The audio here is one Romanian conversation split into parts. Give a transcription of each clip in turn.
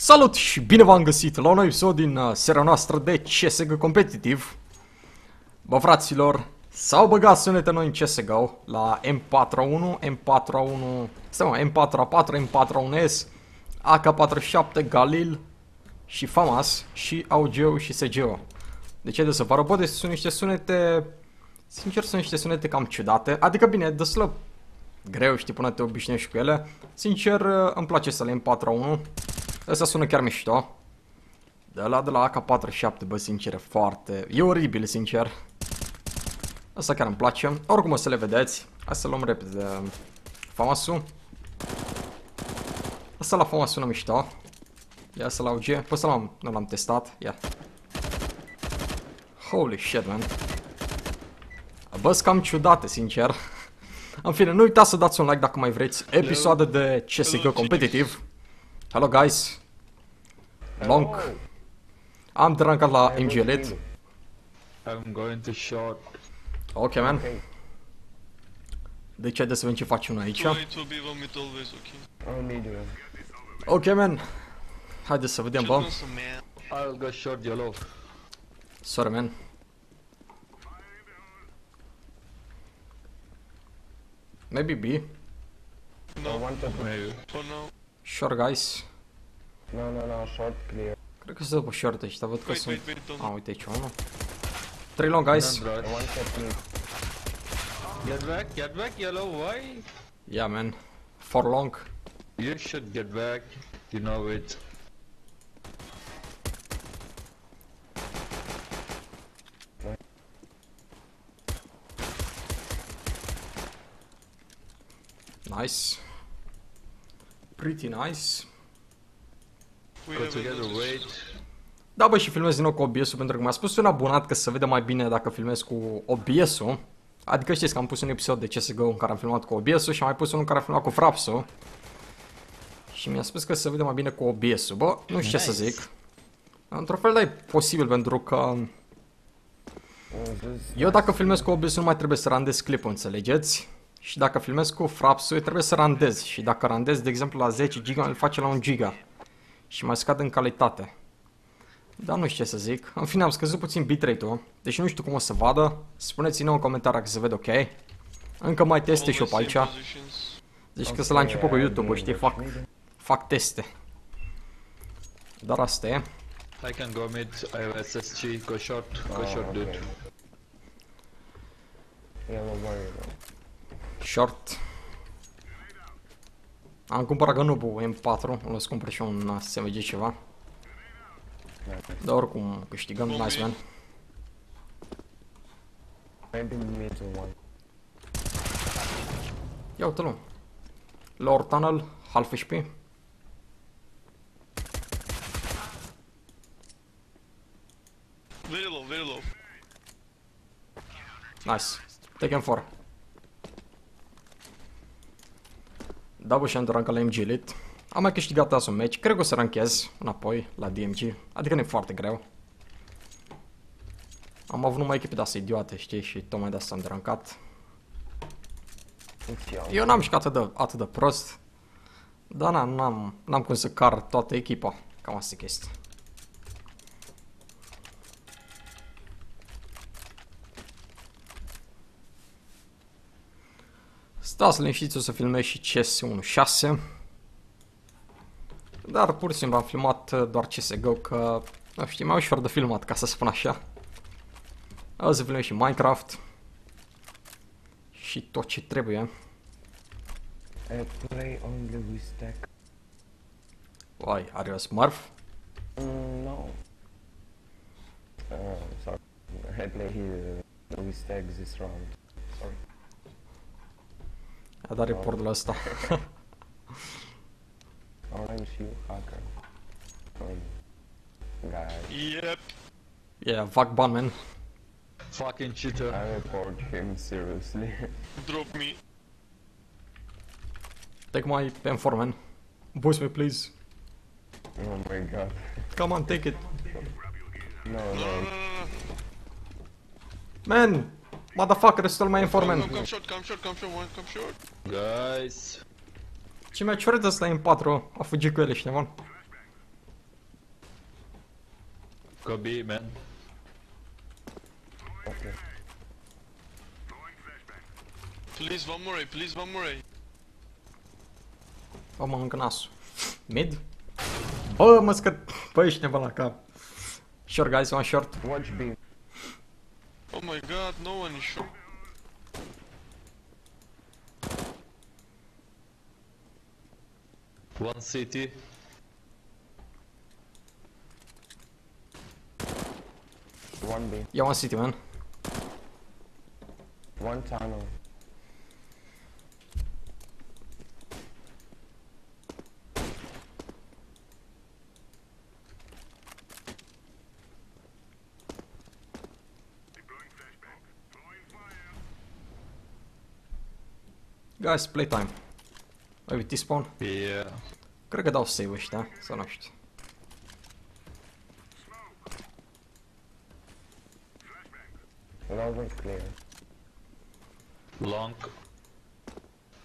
Salut și bine v-am găsit la un nou episod din seria noastră de CS:GO competitiv. Bă, fraților, s-au băgat sunete noi în CS:GO la M4A1, M4A1, M4A4, M4A1S, AK47, Galil și FAMAS și AUG și SG-ul. Deci haideți să vă arăt, bă, deci sunt niște sunete, sincer sunt niște sunete cam ciudate, adică bine, deslă greu, știi, până te obișnuiești cu ele. Sincer, îmi place să le M4A1. Asta sună chiar mișto. De la AK47, bă, sincer, foarte... E oribil, sincer. Asta chiar îmi place. Oricum o să le vedeți. Hai să luăm repede FAMAS-ul. Asta la FAMAS sună mișto. Ia să la UG. Păi să l-am... Nu l-am testat. Ia. Holy shit, man. Bă, cam ciudate, sincer. În fine, nu uitați să dați un like dacă mai vreți episoade de CS:GO competitiv. Hello guys. Long. Am derancat la MG Elite. I'm going to shot. Ok, man. Deci haideți să vedem ce facem noi aici. Ok, man. Haideți să vedem, bă. Sorry, man. Maybe B. No, maybe. Short, guys. No, short clear. Cred că se dă pe short ăștia, văd că sunt... Ah, uite aici unul. 3 long, guys. Get back, yellow, why? Yeah, man. 4 long. You should get back, you know it. Nice. Pretty nice. Da, bă, și filmez din nou cu OBS-ul, pentru că mi-a spus un abonat că se vede mai bine dacă filmez cu OBS-ul. Adică știți că am pus un episod de CSGO în care am filmat cu OBS-ul și am mai pus unul în care am filmat cu Fraps-ul. Și mi-a spus că se vede mai bine cu OBS-ul. Bă, nu știu ce să zic. Într-un fel, da, e posibil, pentru că... Eu dacă filmez cu OBS-ul nu mai trebuie să randez clipul, înțelegeți? Și dacă filmez cu Fraps-ul, trebuie să randez. Și dacă randez, de exemplu, la 10 giga, îl face la 1 giga. Și mai scad în calitate. Dar nu știu ce să zic. În fine, am scăzut puțin bitrate-ul. Deci nu știu cum o să vadă. Spuneți-ne în comentarii dacă se vede ok. Încă mai teste și eu pe aici. Deci că să la început cu YouTube, știi? Fac teste. Dar asta e. I can go mid, I have SSG, go short, go short, dude. Short. Am cumpărat gănubul M4, o să cumpăr și un SMG ceva. Dar oricum câștigăm, nice, man. Ia uite-l. Lower tunnel, half HP. Very low, very low. Nice, take him for. Da, bă, și-am rancat la MG Elite. Am mai câștigat azi un match. Cred că o să ranchez înapoi la DMG. Adică nu e foarte greu. Am avut numai echipe de-astea idiote, știi? Și tocmai de-asta am derancat. Eu n-am jucat atât de prost. Dar n-am cum să car toată echipa. Cam asta e chestia. Stați liniștiți, o să filmez și CS 1.6. Dar pur și simplu am filmat doar CSGO, că nu știu, mai ușor de filmat, ca să spun așa. O să filmez și Minecraft. Și tot ce trebuie. Play on the V-stack. Why, are you a smurf? No. Sorry. I play here the V-stack this round. Sorry. A dat reportul ăsta. Yep. Yeah, fuck ban, man. Fucking cheater. I report him seriously. Drop me. Take my M4, man. Boost me, please. Oh my god. Come on, take it. No. Man. Motherfucker, stole my M4, man. Come short. Guys. Ce mi-a ciurit ăsta la M4, a fugit cu ele cineva. Go B, man. Okay. Please one more A. Bă, mă mâncă nasul. Mid? Bă, mă scăt. Bă, ești nebun la cap. Short, guys, one short. Watch B. Oh my god, no one is short. One CT. One B. Yeah, one CT, man. One tunnel. Guys, playtime. Maybe T-spawn? Yeah. Cred că dau save ăștia, sau nu știu. Long clear. Long.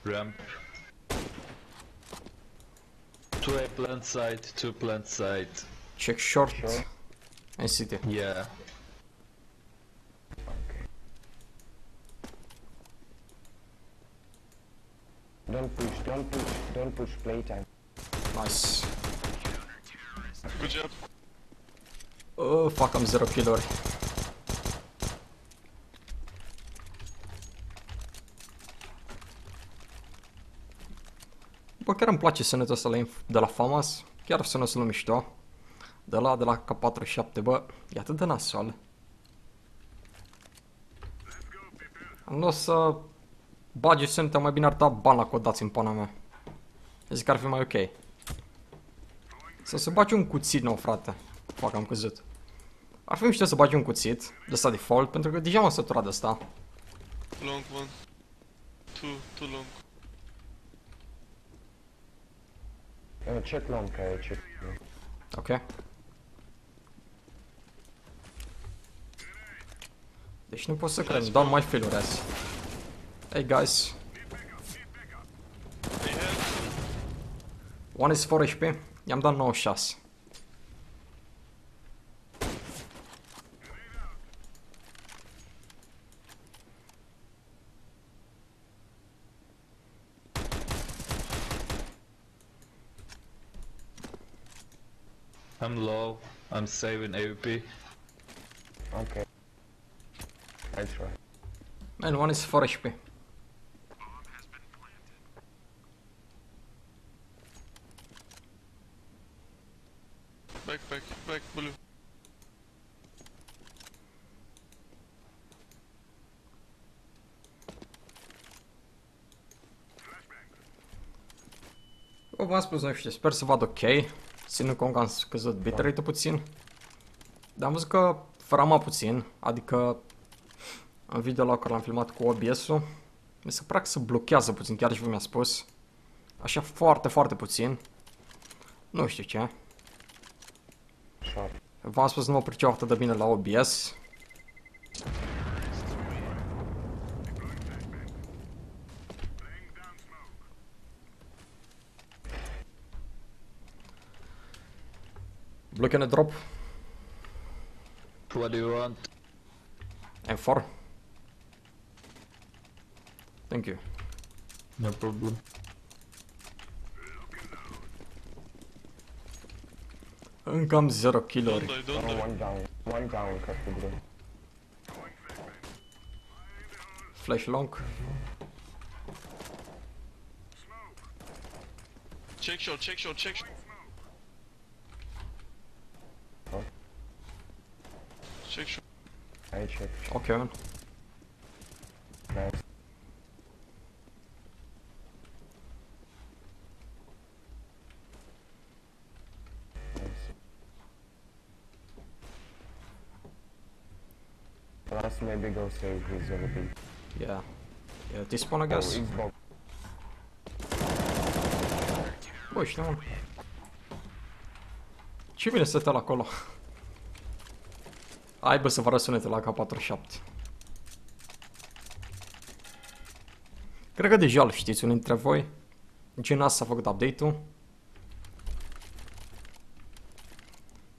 Ramp. Two A plant side, two plant side. Check short. Sure. And city. Yeah. Don't push playtime. Nice. Good job. Oh, fuck, am 0 kill-uri. Bă, chiar îmi place sunetul ăsta de la FAMAS. Chiar sună să-l mișto. De la K47, bă, e atât de nasoal. Nu o să... Bagi sunetul, mai bine ar da bani la codați în pana mea. Zic că ar fi mai ok. Sau să bagi un cuțit nou, frate. Fac, am căzut. Ar fi mișto să bagi un cuțit, de asta default, pentru că deja m-am săturat de asta. Long one. Too long. Check long, check. Ok. Deci nu pot să cred, dau mai failuri azi. Hey guys. One is 4 HP. I-am dat 96. I'm low. I'm saving AWP. Okay. I try. Man, one is 4 HP. Back, blue. Bă, v-am spus, nu știu, sper să vad ok. Ținând cont că am scăzut bitrate-ul puțin. Dar am văzut că frama puțin, adică în video la care l-am filmat cu OBS-ul, mi se pare că se blochează puțin, chiar și voi mi-a spus. Așa foarte, foarte puțin. Nu știu ce. V-am spus, nu mă pricep atât de bine la OBS. Block and drop. What do you want? M4. Thank you. No problem. Încă am 0 kill-uri. One down, ca să greu. Flash long. Check shot. Check shot. Ok, man. Nice. Plus maybe go save his other B. Yeah, this one I guess. Băi, știu mă. Ce bine stătea la acolo. Hai bă să vă arăt sunete la K47. Cred că deja îl știți unii dintre voi. Nici n-ați s-a făcut update-ul.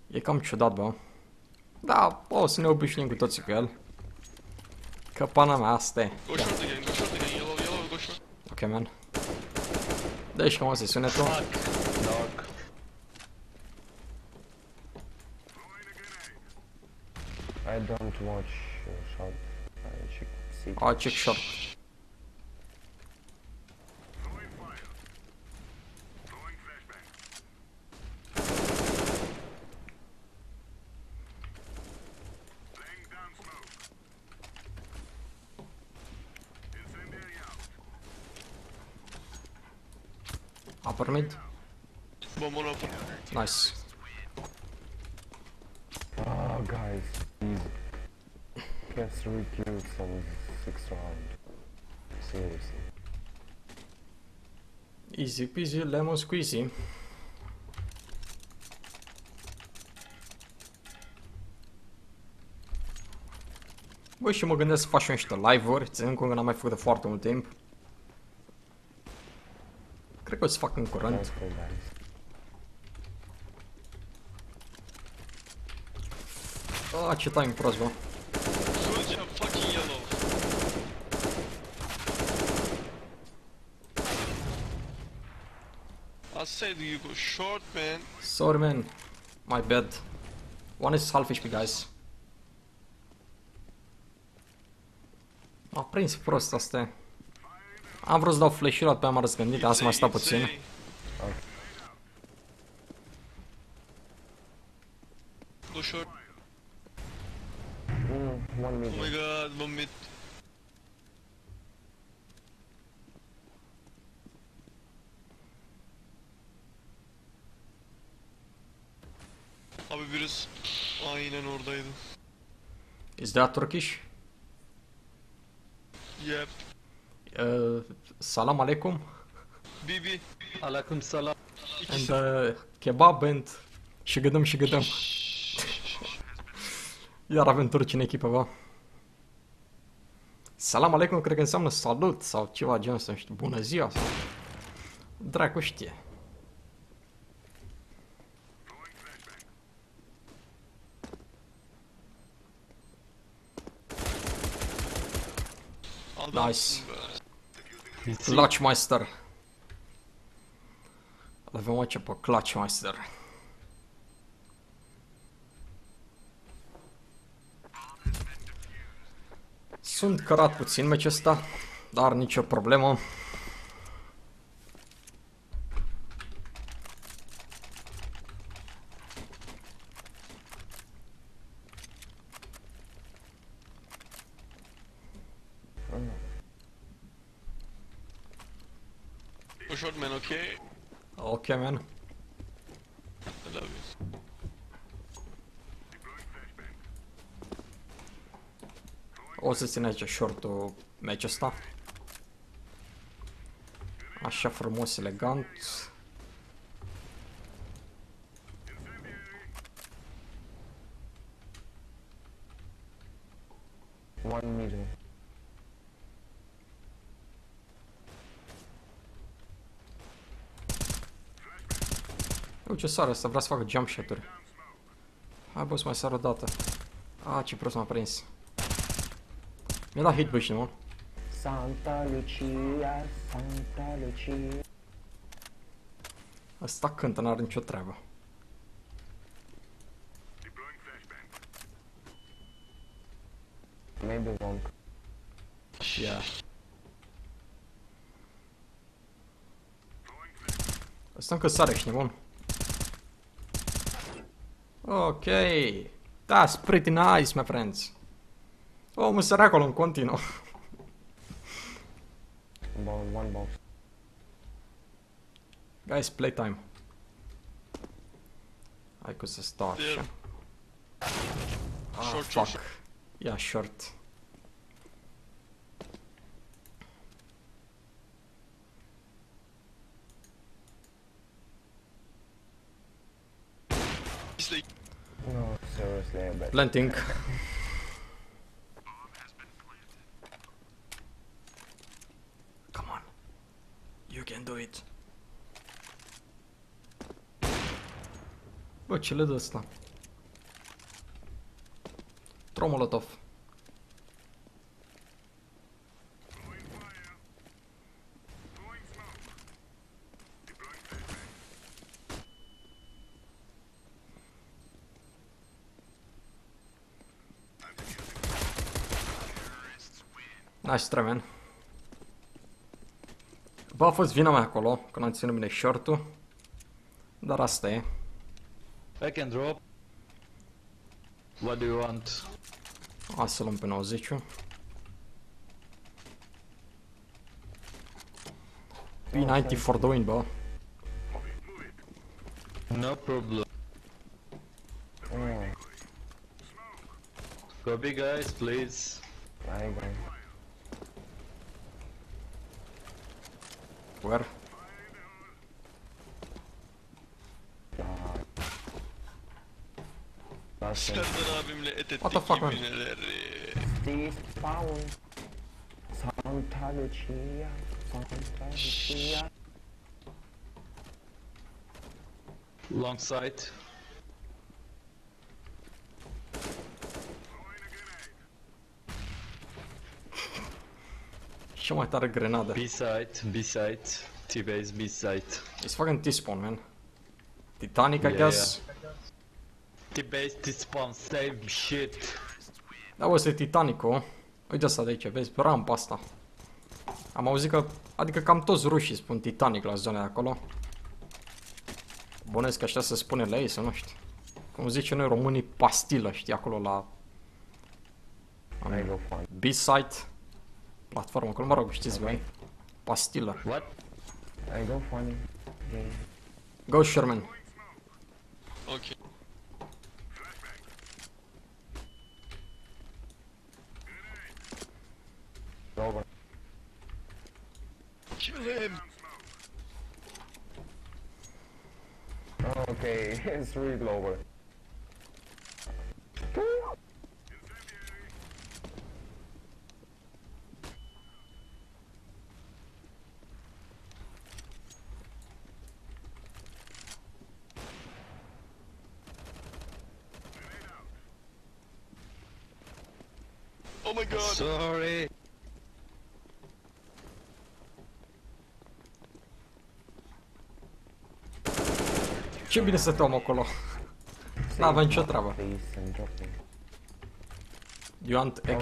E cam ciudat, bă. Da, o să ne obișnim cu toții cu el. Că pana mea asta e. Ok, man. Deci cum o să-i sunetul. I don't watch short. I check short. Upper mid. Nice. Ah, guys, gets 3 kills on the 6th round. Seriously. Easy peasy lemon squeezy. Băi, și mă gândesc să fac și eu niște live-uri, ținând cont că n-am mai făcut de foarte mult timp. Cred că o să fac în curând. Ah, ce time prost, bă. I said you go short, man. Sorry, man. My bad. One is half HP, guys. M-a prins prost astea. Am vrut să dau flash-ul, pe am răzgândit, asta m-a stat puțin. Abi birisi aynen oradaydı. Is that Turkish? Yep. Salam alaikum. Bibi. Alaikum salam. And kebab and şıgıdım. Iar avem turci în echipă, bă. Salam alaikum cred că înseamnă salut sau ceva gen să știu. Bună ziua sau... Dracu știe. Nice. Clutchmeister. L-avem aici pe Clutchmeister. Sunt cărat puțin meciul ăsta, dar nicio problemă. Okay, man. I love you. O să țin aici short-ul match-ul ăsta. Așa frumos, elegant. Ce sară asta? Vreau să fac jump shot-uri. Hai bă, să mai sar o dată. Ah, ce prost m-a prins. Mi-a dat hit bush, nu? Santa Lucia, Santa Lucia. Asta cântă, n-are nicio treabă. Maybe wrong. Yeah. Asta încă sare, ești nebun. Ok, that's pretty nice, my friends. Omul săracul în continuu. One ball. Guys, playtime. Hai că să stau așa. Ah, fuck. Ia short. No, seriously, but... Planting. Come on. You can do it. Bă, ce le dă ăsta? Throw molotov. Nice, Treven. Bă, a fost vina mea acolo, că n-am ținut bine short-ul. Dar asta e. Back and drop. What do you want? A să luăm pe 90-ul. P90 for the win, bă. No problem. Copy, guys, please. Bye. Where? What the fuck, man? Long sight. Cea mai tare grenadă. B-side, B-side, T-base, B-side. It's fucking T-spawn, man. Titanic, yeah, I guess. Yeah. T-base, T-spawn, same shit. Da, bă, ăsta e Titanic-ul. Uite asta de aici, vezi, pe rampa asta. Am auzit că, adică cam toți rușii spun Titanic la zona de acolo. Bănesc că așa se spune la ei, să nu știu. Cum zice noi românii, pastilă, știi, acolo la... B-side. Platformă, acolo, mă rog, știți voi. Pastilă. What? I go funny. Go, Sherman. Ok. Kill him! Ok, it's really lower. Oh my god! Sorry! Ce bine să te om acolo! N-aveam nicio treabă! You want AK?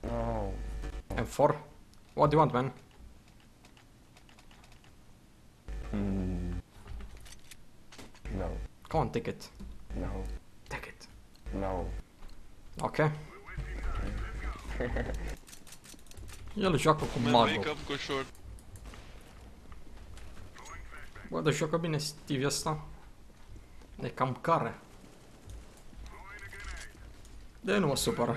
No. M4? What do you want, man? No. Come on, take it! No. Take it! No. Ok. El joacă cu magul. Bă, dar joacă bine Steve ăsta. E cam care. De nu mă supără.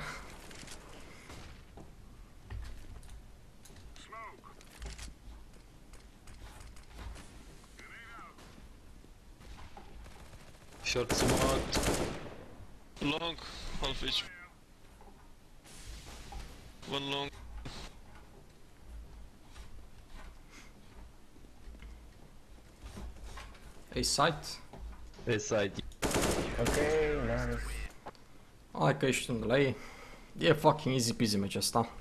Short smart. Long, half HP. One long. A site? A site. Ok, nice. Hai că ești unde la ei. E fucking easy peasy match ăsta.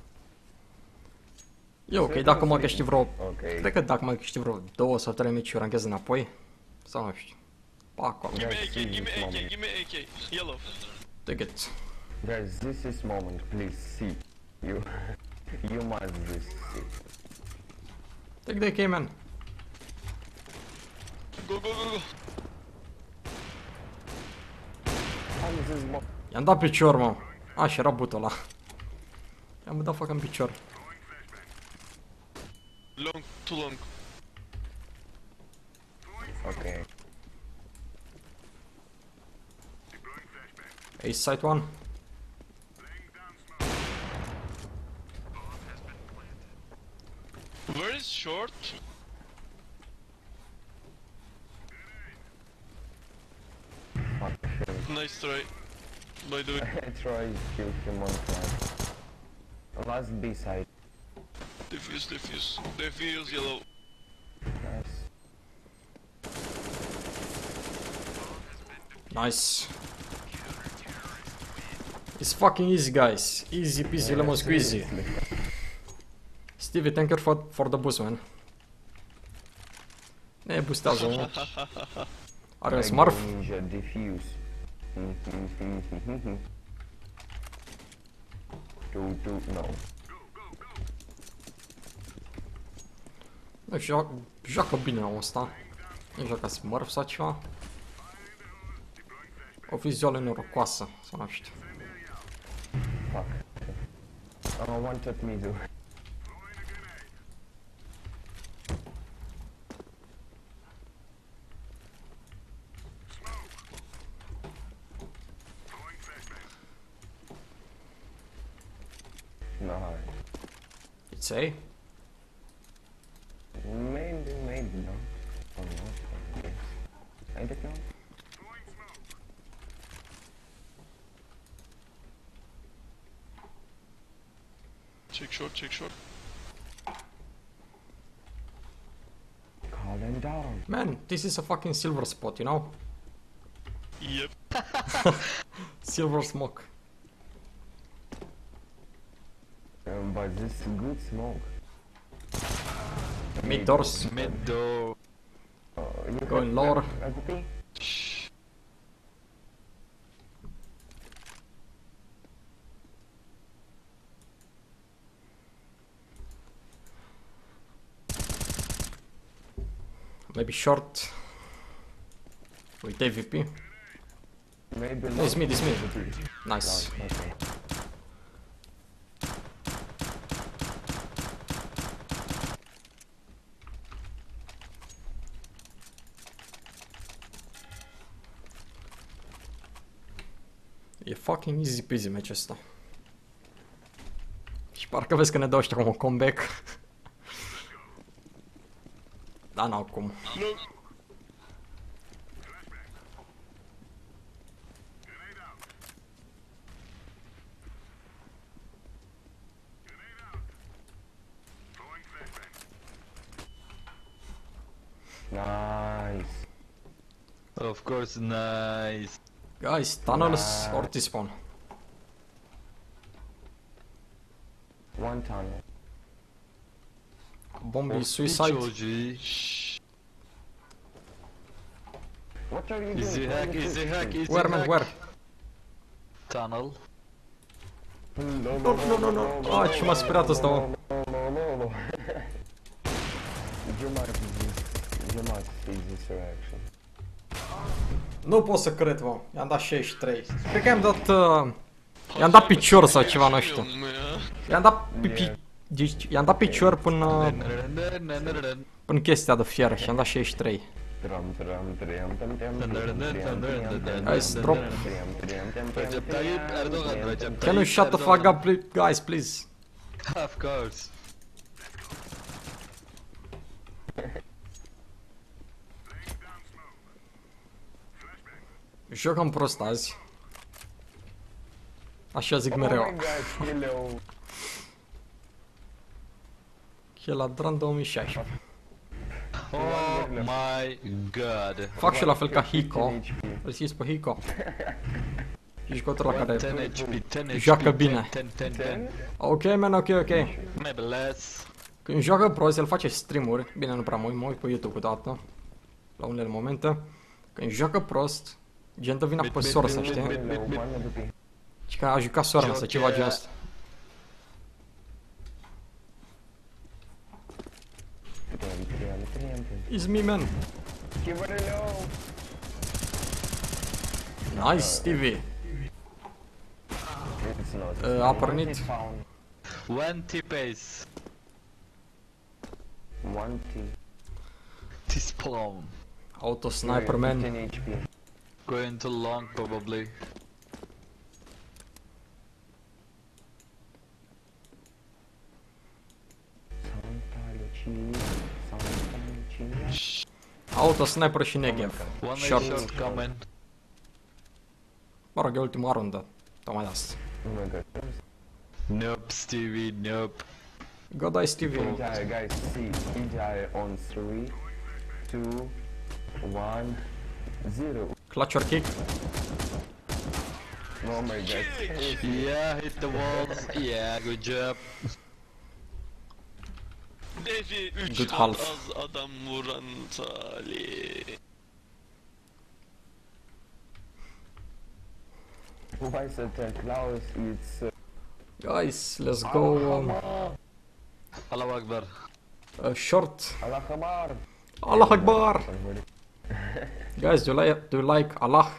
E ok, dacă mă câștig vreo... Cred că dacă mă câștig vreo 2 sau 3 mici, eu ranchez înapoi. Sau nu știu. Pa, acolo. Give me AK, give me AK. Yellow. Take it. Guys, this is moment, please see. You must resist. Take the AK, man. Go. I-am dat picior, mă. A, și era butul ăla. I-am dat fucking picior. Long, too long. Ok. Ace side one. Where is short? Nice try. By the way. I tried to kill him one time. Last B side. Defuse yellow. Nice. Nice. It's fucking easy, guys. Easy peasy lemon squeezy. Stevie, thank you for the boost, man. Ne boostează, mă. Are un smurf? Nu, joacă bine omul ăsta. Nu joacă smurf sau ceva. O fi ziua lui norocoasă, să nu știu. Fuck. I wanted me to. Say? Maybe, maybe not. Or not, yes. I don't know. Check short, check short. Calm down. Man, this is a fucking silver spot, you know? Yep. Silver smoke. But this is good smoke. Mid doors. Mid door. Going lower. Maybe short. With AVP. Maybe no, it's mid, it's mid. Nice. E fucking easy peasy match-ul ăsta. Și parcă vezi că ne dau ăștia cum un comeback. Da, n-au cum. Nice. Of course, nice. Guys, tunnels or despawn? One tunnel. Bomb is suicide. What are you doing? Easy hack, easy hack, easy hack. Where, man, where? Tunnel. No, no, no, no, no. Ah, ce m-a speriat ăsta, mă. Nu pot să cred, mă. I-am dat 63. Cred că i-am dat... i-am dat picior sau ceva, nu știu. I-am dat deci, i-am dat picior până... până chestia de fier și i-am dat 63. Guys, drop. Can you shut the fuck up, guys, please? Of course. Jocam prost azi. Așa zic mereu. Cheladran 2016. Oh my god. Fac și la fel ca Hiko. Îl știți pe Hiko? E jucător la care joacă bine. Ok, man, ok, ok. Când joacă prost, el face stream-uri. Bine, nu prea mă uit pe YouTube odată. La unele momente. Când joacă prost, gen dă vina pe soră, să știi? Și că a jucat soara mea, să ceva gen asta. It's me, man! Nice, Stevie! A pornit. 1T pace. 1T. T-spawn. Auto-sniper, man. Going too long, probably. Auto sniper și Negev. Short. Mă rog, e ultima rundă. Tocmai de asta. Nope, Stevie, nope. Go die, Stevie. Guys, see. CGI on 3, 2, 1, 0. Clutch or kick? Oh my god. Yeah, hit the walls. Yeah, good job. Devi 3 good half. Az adam vuran Salih. Why is that Klaus? It's guys, let's go. Allah Akbar. Short. Allah Akbar. Allah Akbar. Guys, do you like Allah?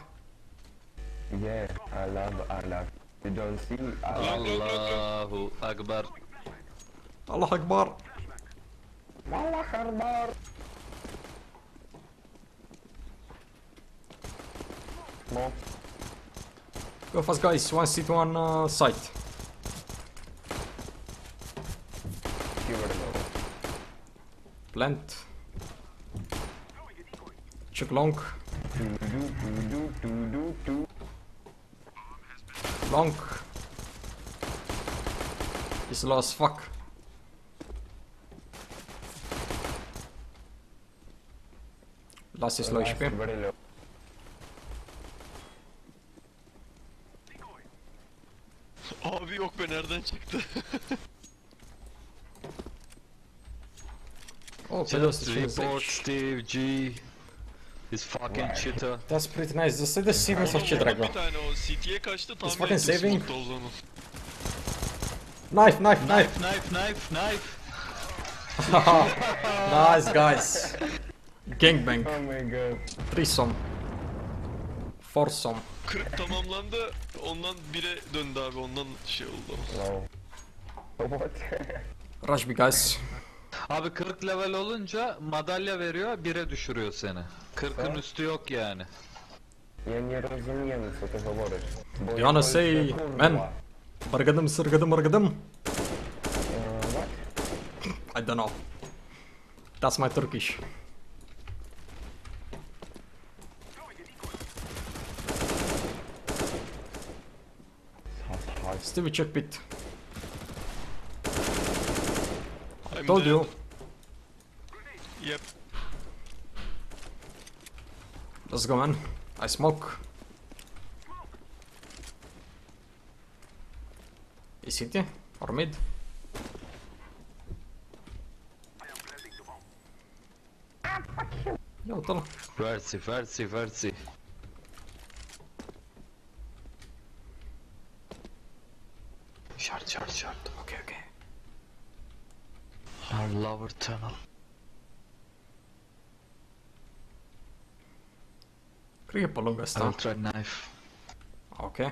Yeah, I love Allah. You don't see Allah. Allahu Akbar. Allah Akbar. Allah Akbar. No. Go fast, guys. One seat, one site. Plant. Check long. Long. He's low as fuck. Last is low HP. Abi yok be, nereden çıktı? Oh, just report Steve G. He's fucking cheater. That's pretty nice. Just say the savings of cheater. He's fucking saving. Knife, knife, knife, knife, knife, knife. Nice, guys. Gangbang. Oh my god. Threesome. Foursome. 40 tamamlandı. Ondan 1'e döndü abi. Ondan şey oldu. Wow. Rush me, guys. Abi 40 level olunca madalya veriyor, 1'e düşürüyor seni. 40'ın üstü yok yani. Diana say, man. Bargadım, sırgadım, bargadım. I don't know. That's my Turkish. Stevie check pit. I told you. Yep. Let's go, man. I smoke. Is it here or mid? Yo, tell. Versi, versi, versi. Short, short, short. Okay, okay. Our lower tunnel. Creep along us. Ultra knife. Okay.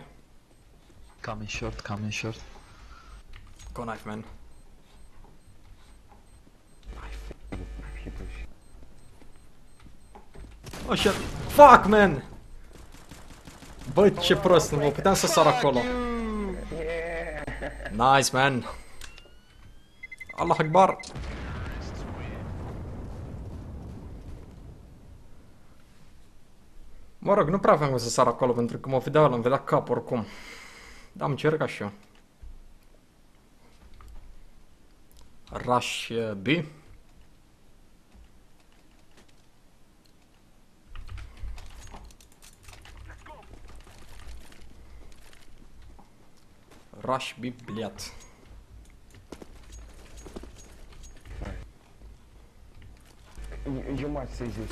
Coming short, coming short. Go knife, man. Oh shit! Fuck, man! Băi, ce prost, nu puteam să sar acolo. Nice, man. Allah Akbar. Mă rog, nu prea aveam cum să sar acolo, pentru că mă vedeau, l-am vedea cap oricum. Dar am încercat și eu. Rush B. Rush B, bliat. You might say this.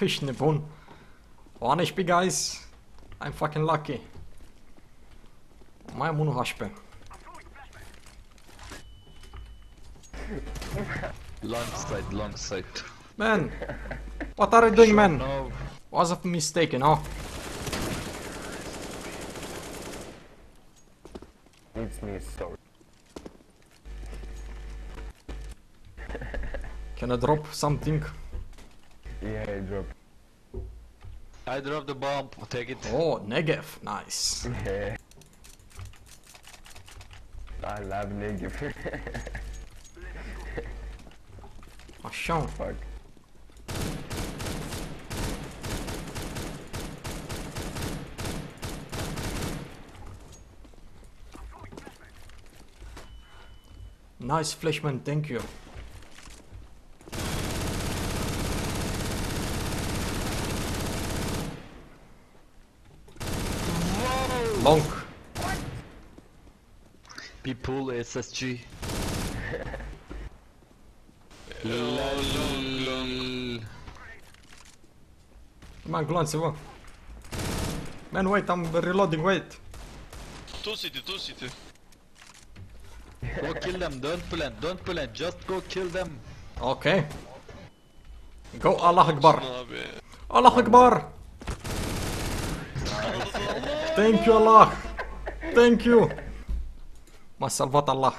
Ești nebun. 1 HP, guys. I'm fucking lucky. Mai am 1 HP. Long side, long side. Man, what are you doing, man? No. Was a mistake, you know? It's me, sorry. Can I drop something? Yeah, I drop. I drop the bomb, take it. Oh, Negev, nice. Yeah. I love Negev. Așa. Nice flash, man, thank you. Long. People SSG. Man, glonțe-vă. Man, wait, I'm reloading, wait. 2 city. Go kill them, don't plant, just go kill them. Okay. Go, Allah Akbar. Allah Akbar. Thank you, Allah. Thank you. M-a salvat Allah.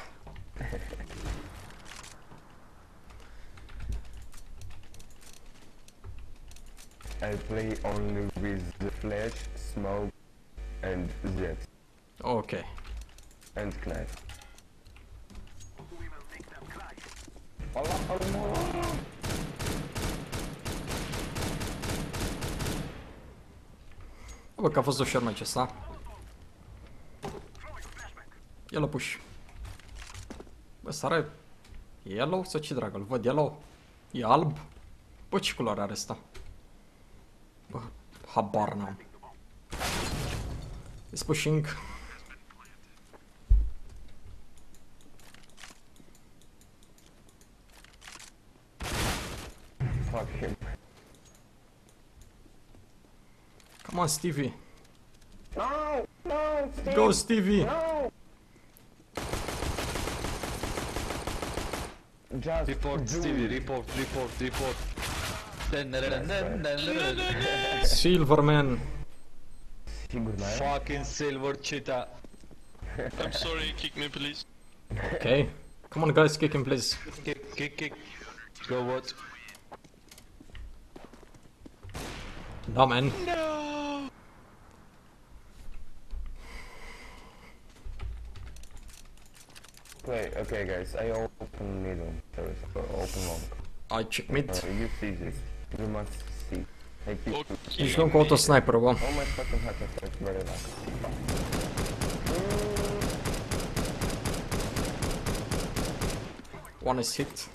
I play only with the flash, smoke and jet. Okay. And knife. We will make them cry. Allah, Allah. Bă, că a fost ușor mai acesta. Yellow push. Bă, sare yellow sau ce dragă? Îl văd yellow. E alb. Bă, ce culoare are asta? Bă, habar n-am. It's pushing. Fuck him. Come on, Stevie. No, no, Steve. Go, Stevie. No. Just report, Stevie. Report. Silverman. Fucking silver cheetah. I'm sorry. Kick me, please. Okay. Come on, guys. Kick him, please. Kick. Go what? No, man. No. Wait, okay guys, I open middle, sorry, open long. I check mid. You see this, you must see. I pick this. Nici nu-mi caută sniper, bă. Oh my fucking hat, I felt very lucky. One is hit.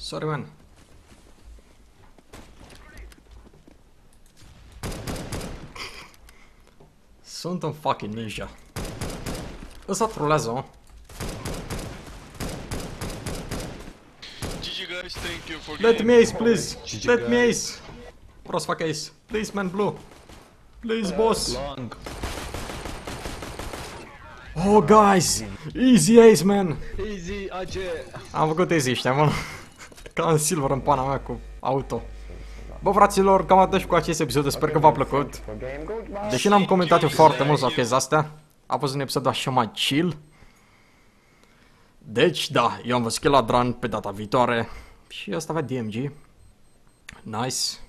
Sorry, man. Sunt un fucking ninja. Ăsta trolează, mă. Let me ace, please. Let me ace. Vreau să fac ace. Please, man, blue. Please, boss. Oh, guys. Easy ace, man. Easy, AG. Am făcut easy, știa, mă. Ca în silver în pana mea cu auto. Bă, fraților, cam atât cu acest episod, sper că v-a plăcut. Deși n-am comentat eu foarte mult sau chestia astea, a fost un episod așa mai chill. Deci, da, eu am văzut la Dran pe data viitoare. Și asta avea DMG. Nice.